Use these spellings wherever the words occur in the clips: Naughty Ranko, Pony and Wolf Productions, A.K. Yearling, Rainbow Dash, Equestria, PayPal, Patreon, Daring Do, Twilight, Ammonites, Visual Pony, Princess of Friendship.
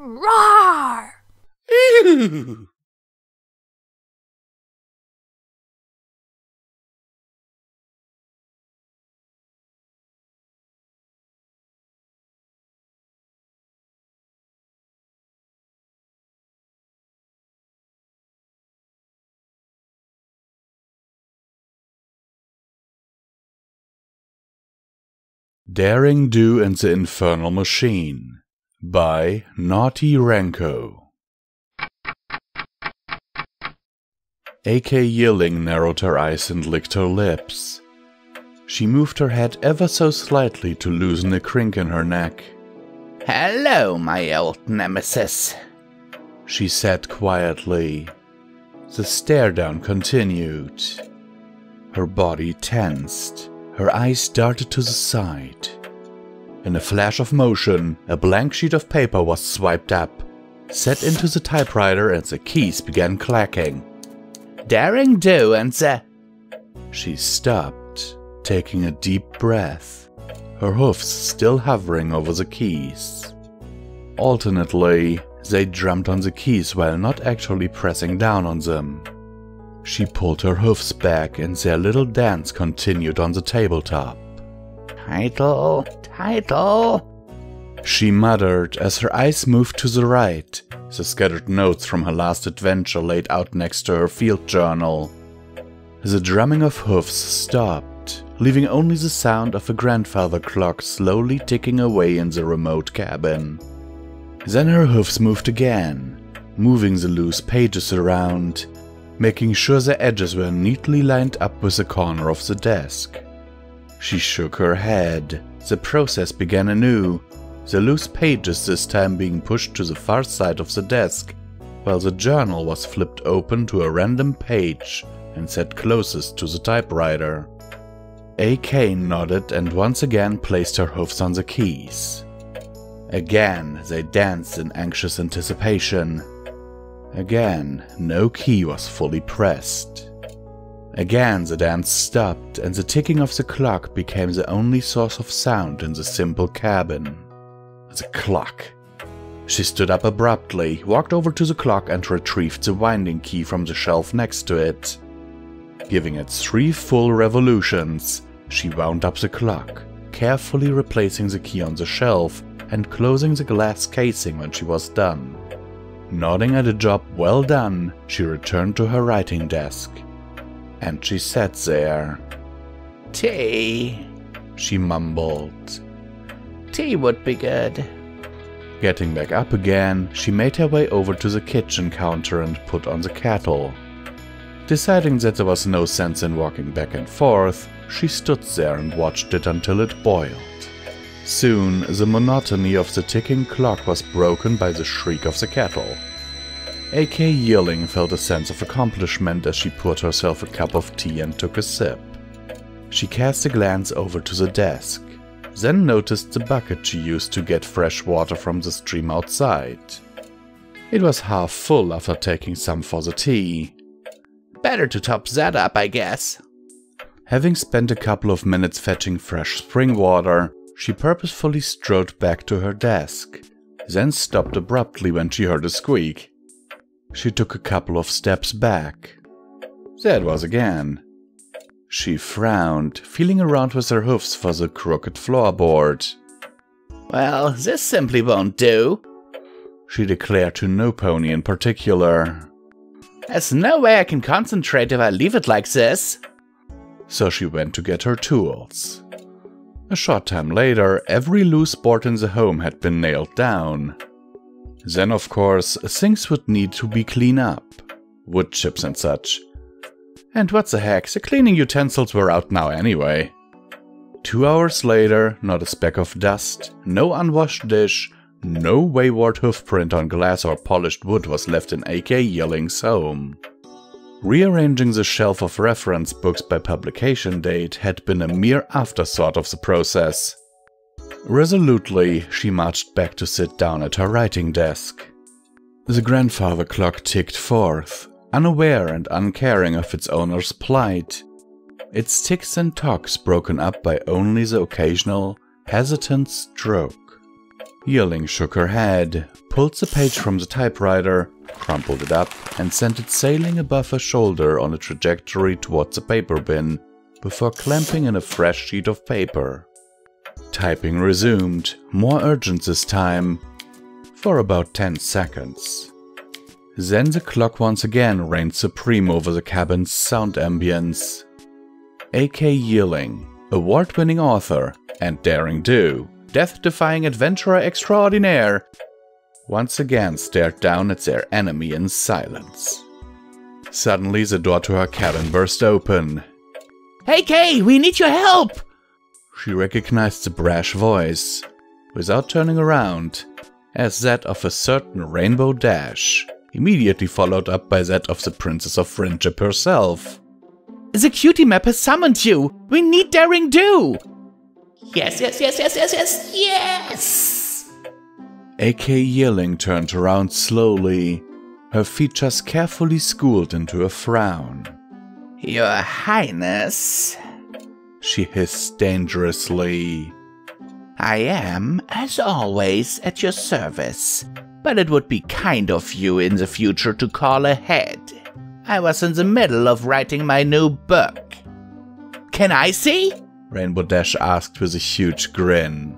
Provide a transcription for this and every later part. Roar! Ew. Daring Do and the Infernal Machine by Naughty Ranko. A.K. Yearling narrowed her eyes and licked her lips. She moved her head ever so slightly to loosen a crink in her neck. "Hello, my old nemesis," she said quietly. The stare down continued. Her body tensed. Her eyes darted to the side. In a flash of motion, a blank sheet of paper was swiped up, set into the typewriter, and the keys began clacking. "Daring Do and the..." She stopped, taking a deep breath, her hoofs still hovering over the keys. Alternately, they drummed on the keys while not actually pressing down on them. She pulled her hoofs back and their little dance continued on the tabletop. "Title, title," she muttered as her eyes moved to the right, the scattered notes from her last adventure laid out next to her field journal. The drumming of hoofs stopped, leaving only the sound of a grandfather clock slowly ticking away in the remote cabin. Then her hoofs moved again, moving the loose pages around, making sure the edges were neatly lined up with the corner of the desk. She shook her head. The process began anew, the loose pages this time being pushed to the far side of the desk, while the journal was flipped open to a random page and set closest to the typewriter. A.K. nodded and once again placed her hoofs on the keys. Again, they danced in anxious anticipation. Again, no key was fully pressed. Again, the dance stopped and the ticking of the clock became the only source of sound in the simple cabin. The clock. She stood up abruptly, walked over to the clock and retrieved the winding key from the shelf next to it. Giving it 3 full revolutions, she wound up the clock, carefully replacing the key on the shelf and closing the glass casing when she was done. Nodding at a job well done, she returned to her writing desk. And she sat there. "Tea," she mumbled. "Tea would be good." Getting back up again, she made her way over to the kitchen counter and put on the kettle. Deciding that there was no sense in walking back and forth, she stood there and watched it until it boiled. Soon, the monotony of the ticking clock was broken by the shriek of the kettle. A.K. Yearling felt a sense of accomplishment as she poured herself a cup of tea and took a sip. She cast a glance over to the desk, then noticed the bucket she used to get fresh water from the stream outside. It was half full after taking some for the tea. "Better to top that up, I guess." Having spent a couple of minutes fetching fresh spring water, she purposefully strode back to her desk, then stopped abruptly when she heard a squeak. She took a couple of steps back. There it was again. She frowned, feeling around with her hoofs for the crooked floorboard. "Well, this simply won't do," she declared to no pony in particular. "There's no way I can concentrate if I leave it like this." So she went to get her tools. A short time later, every loose board in the home had been nailed down. Then, of course, things would need to be cleaned up. Wood chips and such. And what the heck, the cleaning utensils were out now anyway. 2 hours later, not a speck of dust, no unwashed dish, no wayward hoof print on glass or polished wood was left in A.K. Yearling's home. Rearranging the shelf of reference books by publication date had been a mere afterthought of the process. Resolutely, she marched back to sit down at her writing desk. The grandfather clock ticked forth, unaware and uncaring of its owner's plight. Its ticks and tocks broken up by only the occasional, hesitant stroke. Yearling shook her head, pulled the page from the typewriter, crumpled it up, and sent it sailing above her shoulder on a trajectory towards the paper bin, before clamping in a fresh sheet of paper. Typing resumed, more urgent this time, for about 10 seconds. Then the clock once again reigned supreme over the cabin's sound ambience. A.K. Yearling, award-winning author and Daring Do, death-defying adventurer extraordinaire, once again stared down at their enemy in silence. Suddenly the door to her cabin burst open. "Hey Kay, we need your help!" She recognized the brash voice, without turning around, as that of a certain Rainbow Dash, immediately followed up by that of the Princess of Friendship herself. "The cutie map has summoned you! We need Daring Do!" "Yes, yes, yes, yes, yes, yes, yes!" A.K. Yearling turned around slowly, her features carefully schooled into a frown. "Your Highness," she hissed dangerously, "I am, as always, at your service, but it would be kind of you in the future to call ahead. I was in the middle of writing my new book." "Can I see?" Rainbow Dash asked with a huge grin.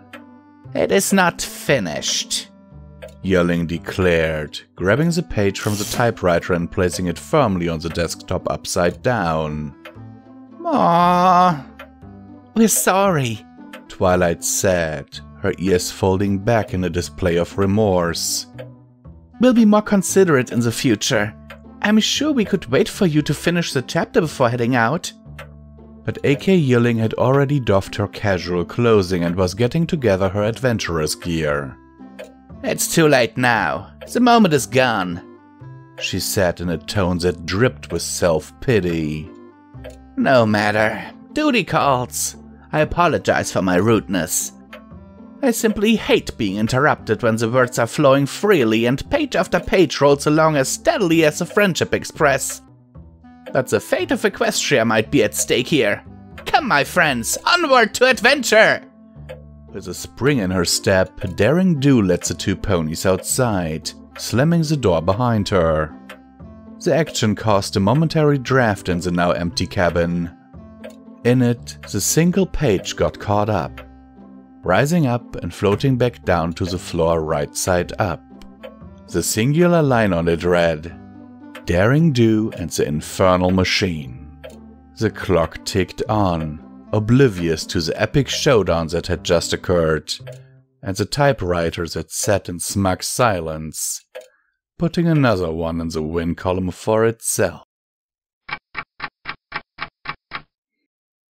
"It is not finished," Yearling declared, grabbing the page from the typewriter and placing it firmly on the desktop upside down. "Aww, we're sorry," Twilight said, her ears folding back in a display of remorse. "We'll be more considerate in the future. I'm sure we could wait for you to finish the chapter before heading out." But A.K. Yearling had already doffed her casual clothing and was getting together her adventurer's gear. "It's too late now. The moment is gone," she said in a tone that dripped with self-pity. "No matter. Duty calls. I apologize for my rudeness. I simply hate being interrupted when the words are flowing freely and page after page rolls along as steadily as a Friendship Express. But the fate of Equestria might be at stake here. Come, my friends, onward to adventure!" With a spring in her step, Daring Do led the two ponies outside, slamming the door behind her. The action caused a momentary draft in the now empty cabin. In it, the single page got caught up, rising up and floating back down to the floor right side up. The singular line on it read, "Daring Do and the Infernal Machine." The clock ticked on, oblivious to the epic showdown that had just occurred, and the typewriter that sat in smug silence, putting another one in the win column for itself.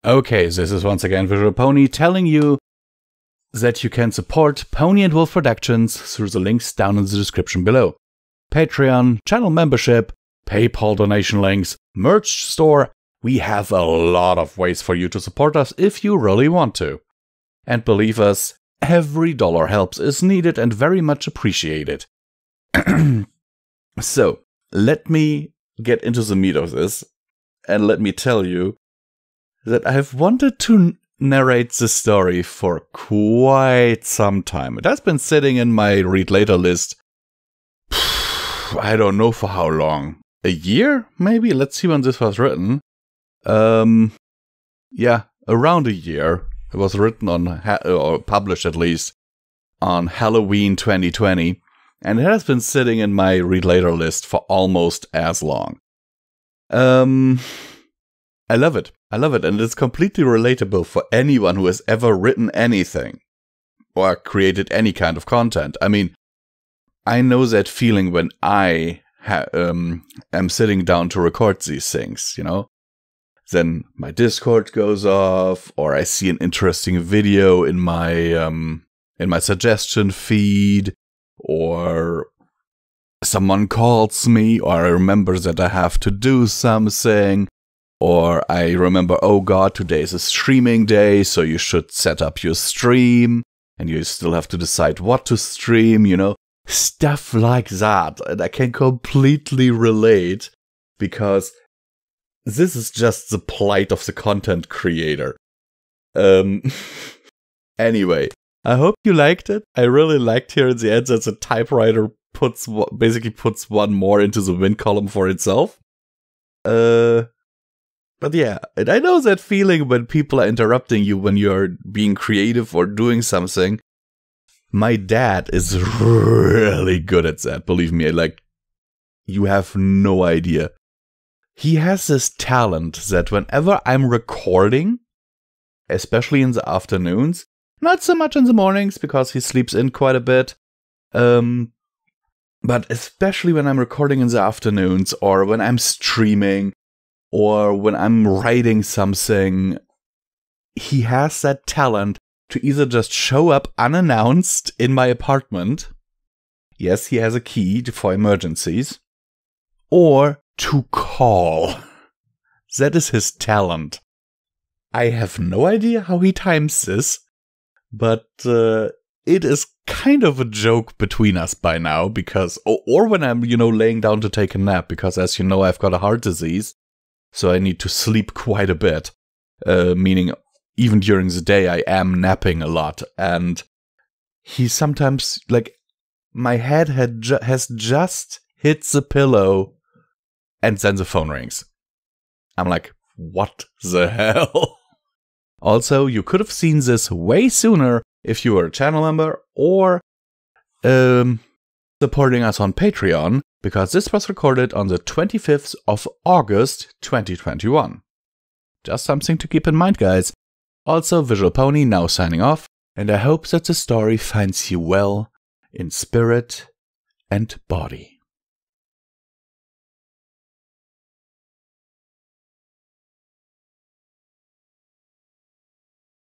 Okay, this is once again Visual Pony telling you that you can support Pony and Wolf Productions through the links down in the description below. Patreon, channel membership, PayPal donation links, merch store. We have a lot of ways for you to support us if you really want to. And believe us, every dollar helps is needed and very much appreciated. So, let me get into the meat of this, and let me tell you that I've wanted to narrate the story for quite some time. It has been sitting in my read later list, I don't know for how long. A year, maybe? Let's see when this was written. Yeah, around a year. It was written or published at least, on Halloween 2020. And it has been sitting in my read later list for almost as long. I love it. I love it. And it's completely relatable for anyone who has ever written anything or created any kind of content. I mean, I know that feeling when I am sitting down to record these things, you know? Then my Discord goes off, or I see an interesting video in my suggestion feed, or someone calls me, or I remember that I have to do something, or I remember, oh god, today is a streaming day, so you should set up your stream, and you still have to decide what to stream, you know, stuff like that. And I can completely relate, because this is just the plight of the content creator. Anyway, I hope you liked it. I really liked here at the end that the typewriter basically puts one more into the win column for itself. But yeah, and I know that feeling when people are interrupting you when you're being creative or doing something. My dad is really good at that, believe me. Like, you have no idea. He has this talent that whenever I'm recording, especially in the afternoons, not so much in the mornings because he sleeps in quite a bit, but especially when I'm recording in the afternoons or when I'm streaming or when I'm writing something, he has that talent to either just show up unannounced in my apartment, yes, he has a key for emergencies, or to call. That is his talent. I have no idea how he times this, but it is kind of a joke between us by now, because, or when I'm, you know, laying down to take a nap, because as you know, I've got a heart disease, so I need to sleep quite a bit, meaning even during the day I am napping a lot, and he sometimes, like, my head has just hit the pillow, and then the phone rings. I'm like, what the hell? Also, you could have seen this way sooner if you were a channel member or supporting us on Patreon, because this was recorded on the 25th of August 2021. Just something to keep in mind, guys. Also, Visual Pony now signing off, and I hope that the story finds you well in spirit and body.